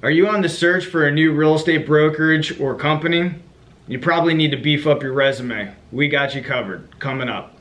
Are you on the search for a new real estate brokerage or company? You probably need to beef up your resume. We got you covered. Coming up.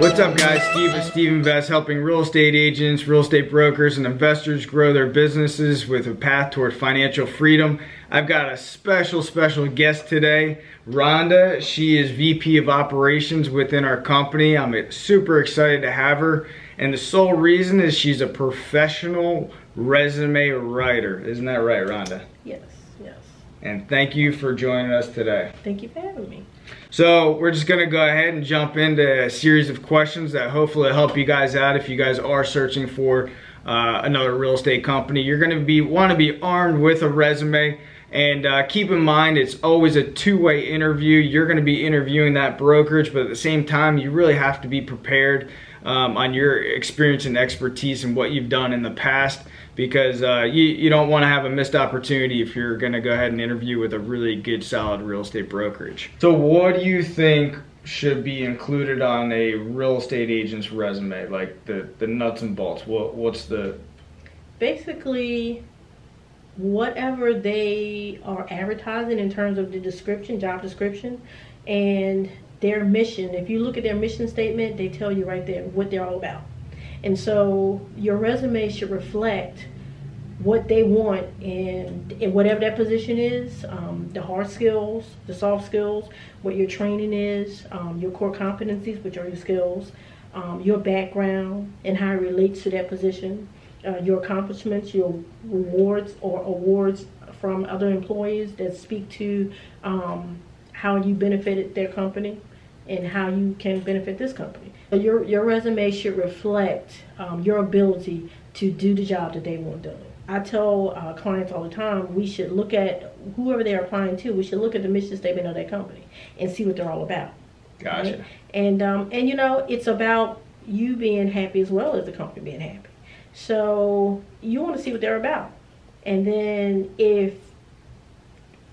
What's up, guys? Steve of Steve Invest, helping real estate agents, real estate brokers, and investors grow their businesses with a path toward financial freedom. I've got a special guest today, Rhonda. She is VP of Operations within our company. I'm super excited to have her. And the sole reason is she's a professional resume writer. Isn't that right, Rhonda? Yes, yes. And thank you for joining us today. Thank you for having me. So we're just gonna go ahead and jump into a series of questions that hopefully help you guys out if you guys are searching for another real estate company. You're gonna wanna be armed with a resume. And keep in mind, it's always a two-way interview. You're gonna be interviewing that brokerage, but at the same time, you really have to be prepared on your experience and expertise and what you've done in the past, because you don't wanna have a missed opportunity if you're gonna go ahead and interview with a really good, solid real estate brokerage. So what do you think should be included on a real estate agent's resume? Like the nuts and bolts, what's the? Basically, whatever they are advertising in terms of the description, job description, and their mission. If you look at their mission statement, they tell you right there what they're all about. And so your resume should reflect what they want in whatever that position is, the hard skills, the soft skills, what your training is, your core competencies, which are your skills, your background and how it relates to that position. Your accomplishments, your rewards or awards from other employees that speak to how you benefited their company and how you can benefit this company. So your resume should reflect your ability to do the job that they want done. I tell clients all the time, we should look at whoever they're applying to, we should look at the mission statement of their company and see what they're all about. Gotcha. Right? And you know, it's about you being happy as well as the company being happy. So you want to see what they're about, and then if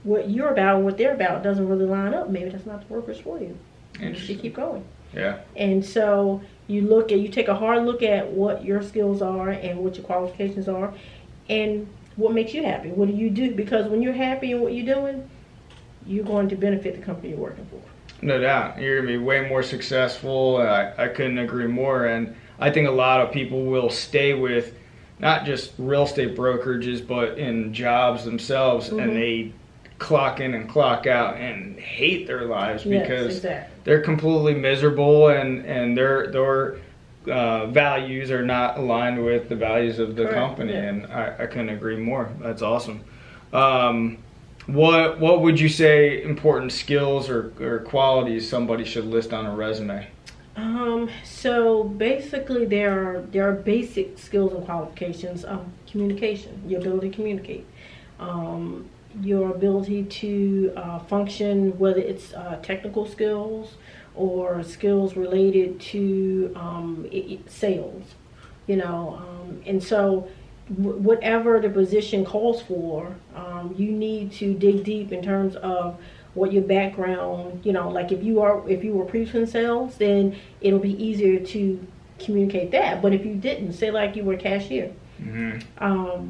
what you're about and what they're about doesn't really line up, maybe that's not the workers for you. You should keep going. Yeah. And so you look at, you take a hard look at what your skills are and what your qualifications are, and what makes you happy. What do you do? Because when you're happy in what you're doing, you're going to benefit the company you're working for. No doubt, you're gonna be way more successful. I couldn't agree more, and I think a lot of people will stay with not just real estate brokerages, but in jobs themselves, mm-hmm. and they clock in and clock out and hate their lives, yes, because exactly. they're completely miserable, and their values are not aligned with the values of the Correct. Company. Yeah. And I couldn't agree more. That's awesome. What would you say important skills or qualities somebody should list on a resume? So basically there are basic skills and qualifications. Communication, your ability to communicate, your ability to function, whether it's technical skills or skills related to sales, you know, and so whatever the position calls for, you need to dig deep in terms of what your background, you know, like if you were previously in sales, then it'll be easier to communicate that. But if you didn't, say like you were a cashier, mm-hmm.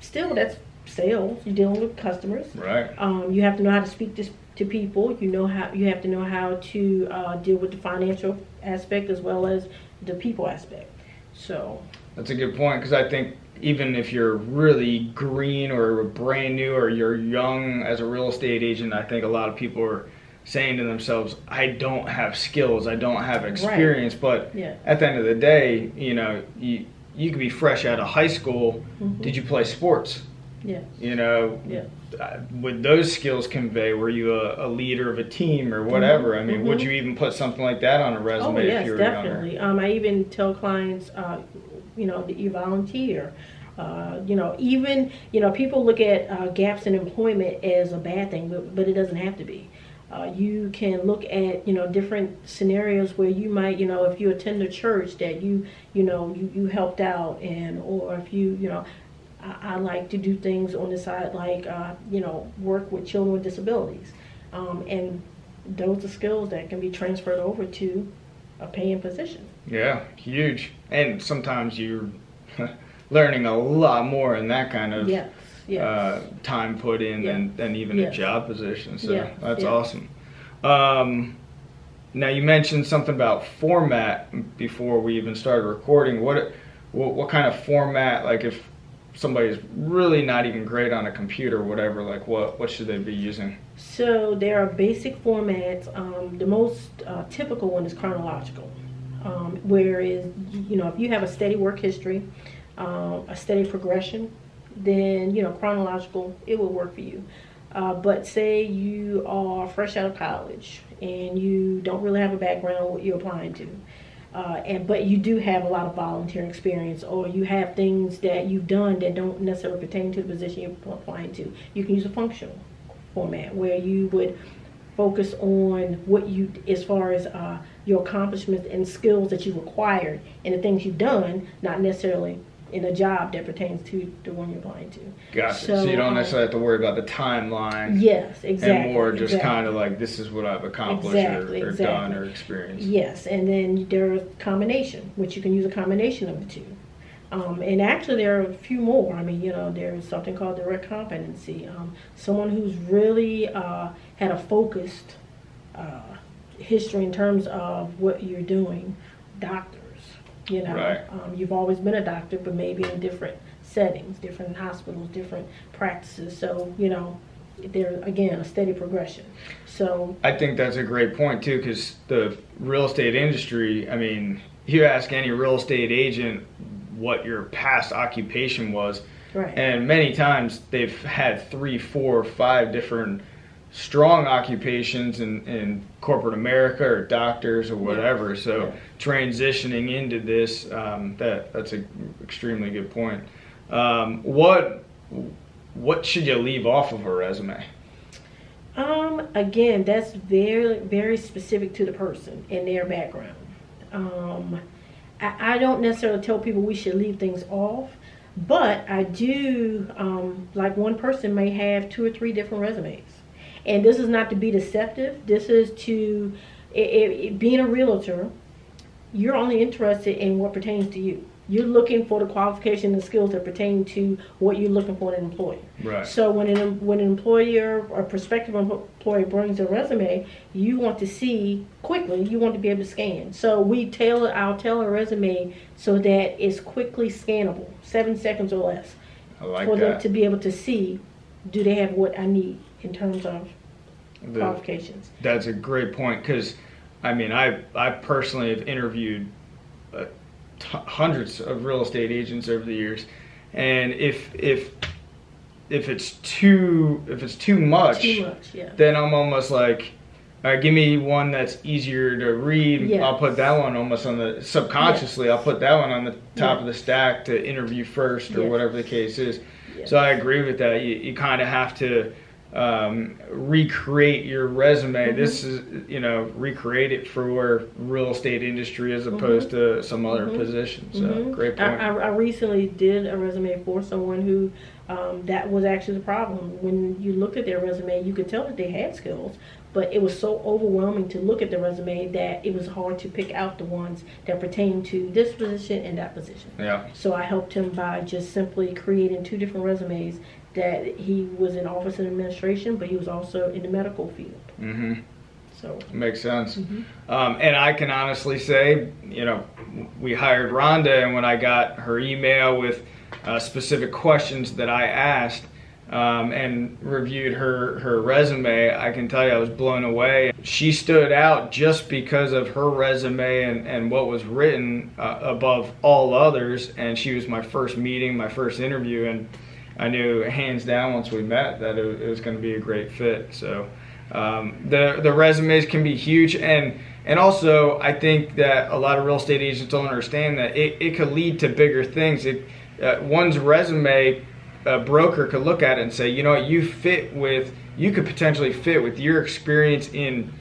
Still that's sales. You're dealing with customers. Right. You have to know how to speak to people. You have to know how to deal with the financial aspect as well as the people aspect. So that's a good point, because I think even if you're really green or brand new or you're young as a real estate agent, I think a lot of people are saying to themselves, I don't have skills, I don't have experience, right. but yeah. at the end of the day, you know, you could be fresh out of high school, mm-hmm. did you play sports? Yeah. You know, yeah. would those skills convey, were you a leader of a team or whatever? Mm-hmm. I mean, mm-hmm. would you even put something like that on a resume? Oh, yes, if you were definitely. Younger? I even tell clients, you know, that you volunteer, you know, even, you know, people look at gaps in employment as a bad thing, but it doesn't have to be. You can look at, you know, different scenarios where you might, you know, if you attend a church that you helped out, and or if you know, I like to do things on the side, like, you know, work with children with disabilities. And those are skills that can be transferred over to a paying position. Yeah, huge. And sometimes you're learning a lot more in that kind of time put in than even a job position. So that's awesome. Now you mentioned something about format before we even started recording. What kind of format, like if somebody's really not even great on a computer or whatever, like what should they be using? So there are basic formats. The most typical one is chronological, whereas, you know, if you have a steady work history, a steady progression, then, you know, chronological, it will work for you. But say you are fresh out of college and you don't really have a background what you're applying to. But you do have a lot of volunteering experience, or you have things that you've done that don't necessarily pertain to the position you're applying to. You can use a functional format where you would focus on what you, as far as your accomplishments and skills that you've acquired and the things you've done, not necessarily in a job that pertains to the one you're applying to. Gotcha. So you don't necessarily have to worry about the timeline. Yes, exactly. And more just kind of like, this is what I've accomplished or done or experienced. Yes, and then there's combination, which you can use a combination of the two. And actually there are a few more. I mean, you know, there's something called direct competency. Someone who's really had a focused history in terms of what you're doing, doctor. You know, you've always been a doctor, but maybe in different settings, different hospitals, different practices. So, you know, there's, again, a steady progression. So I think that's a great point, too, because the real estate industry, I mean, you ask any real estate agent what your past occupation was. Right. And many times they've had 3, 4, 5 different strong occupations in corporate America, or doctors or whatever. So transitioning into this, that's an extremely good point. What should you leave off of a resume? Again, that's very, very specific to the person and their background. I don't necessarily tell people we should leave things off, but I do, like one person may have 2 or 3 different resumes. And this is not to be deceptive. This is to, being a realtor, you're only interested in what pertains to you. You're looking for the qualifications and skills that pertain to what you're looking for in an employer. Right. So when an employer or prospective employer brings a resume, you want to see quickly, you want to be able to scan. So I'll tailor a resume so that it's quickly scannable, 7 seconds or less. I like for them to be able to see, do they have what I need in terms of qualifications. That's a great point, because I mean, I personally have interviewed hundreds of real estate agents over the years, and if it's too much, then I'm almost like, all right, give me one that's easier to read. Yes. I'll put that one almost on the subconsciously. Yes. I'll put that one on the top of the stack to interview first, or whatever the case is. Yes. So I agree with that. You kind of have to recreate your resume. This is, you know, recreate it for real estate industry as opposed to some other position. So great point. I recently did a resume for someone who that was actually the problem. When you looked at their resume, you could tell that they had skills, but it was so overwhelming to look at the resume that it was hard to pick out the ones that pertain to this position and that position. Yeah. So I helped him by just simply creating 2 different resumes. That he was in office and administration, but he was also in the medical field. So makes sense. And I can honestly say, you know, we hired Rhonda, and when I got her email with specific questions that I asked and reviewed her resume, I can tell you I was blown away. She stood out just because of her resume and what was written above all others, and she was my first meeting, my first interview, and I knew hands down once we met that it was going to be a great fit. So the resumes can be huge, and also I think that a lot of real estate agents don't understand that it could lead to bigger things. One's resume, a broker could look at it and say, you know what, you could potentially fit with your experience in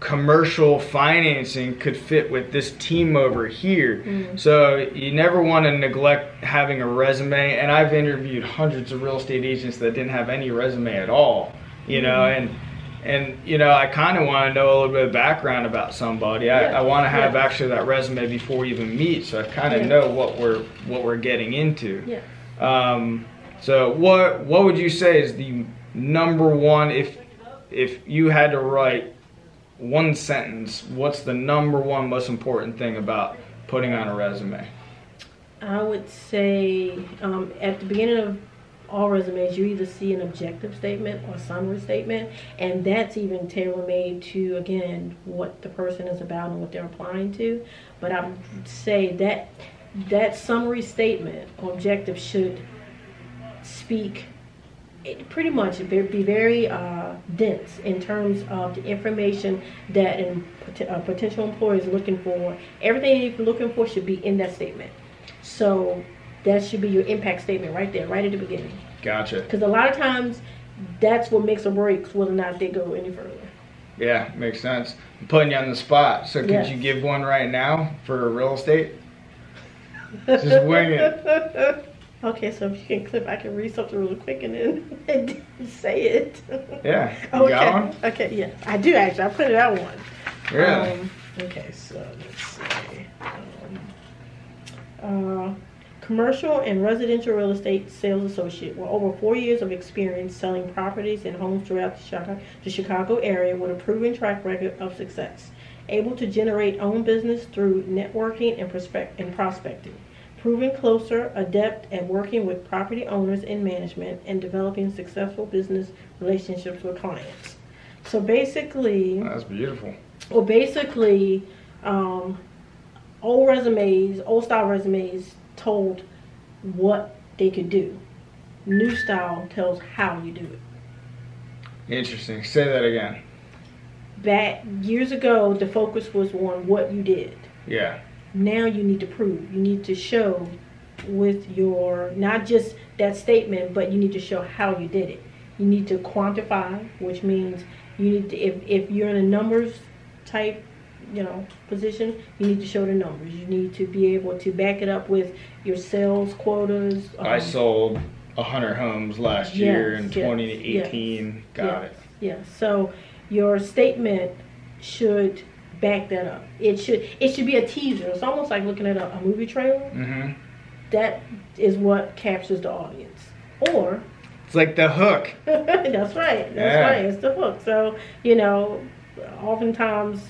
commercial financing, could fit with this team over here. So you never want to neglect having a resume, and I've interviewed hundreds of real estate agents that didn't have any resume at all, you know, and And, you know, I kind of want to know a little bit of background about somebody. I want to have actually that resume before we even meet, so I kind of know what we're getting into. Yeah. So what would you say is the number one, if you had to write one sentence, what's the number one most important thing about putting on a resume? I would say at the beginning of all resumes, you either see an objective statement or summary statement, and that's even tailor-made to, again, what the person is about and what they're applying to. But I would say that that summary statement or objective should speak, it pretty much be very dense in terms of the information that a potential employer is looking for. Everything you're looking for should be in that statement. So that should be your impact statement right there, right at the beginning. Gotcha. Because a lot of times that's what makes or breaks whether or not they go any further. Yeah, makes sense. I'm putting you on the spot. So could you give one right now for real estate? Just wing it. Okay, so if you can clip, I can read something really quick and then say it. Yeah. You got one? Okay, yeah. I do actually. I put it out one. Really? Okay, so let's see. Commercial and residential real estate sales associate with over 4 years of experience selling properties and homes throughout the Chicago area with a proven track record of success. Able to generate own business through networking and prospecting. Proven closer, adept at working with property owners and management, and developing successful business relationships with clients. So basically... That's beautiful. Well, basically, old resumes, old style resumes told what they could do. New style tells how you do it. Interesting. Say that again. Back years ago, the focus was on what you did. Yeah. Now you need to prove. You need to show with your, not just that statement, but you need to show how you did it. You need to quantify, which means you need to, if you're in a numbers type, you know, position, you need to show the numbers. You need to be able to back it up with your sales quotas. I sold 100 homes last year in 2018. Got it. Yeah. So your statement should back that up. It should be a teaser. It's almost like looking at a movie trailer. Mm-hmm. That is what captures the audience. Or it's like the hook. That's right. That's right. It's the hook. So, you know, oftentimes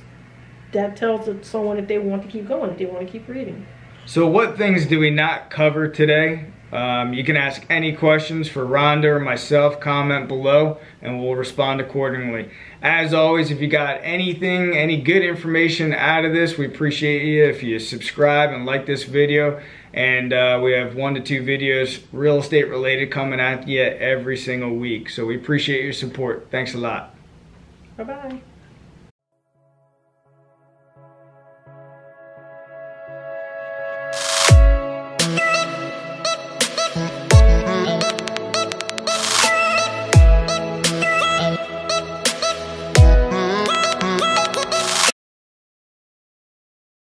that tells someone if they want to keep going, if they want to keep reading. So what things do we not cover today? You can ask any questions for Rhonda or myself, comment below, and we'll respond accordingly. As always, if you got anything, any good information out of this, we appreciate you if you subscribe and like this video. And we have 1 to 2 videos real estate related coming at you every single week. So we appreciate your support. Thanks a lot. Bye-bye.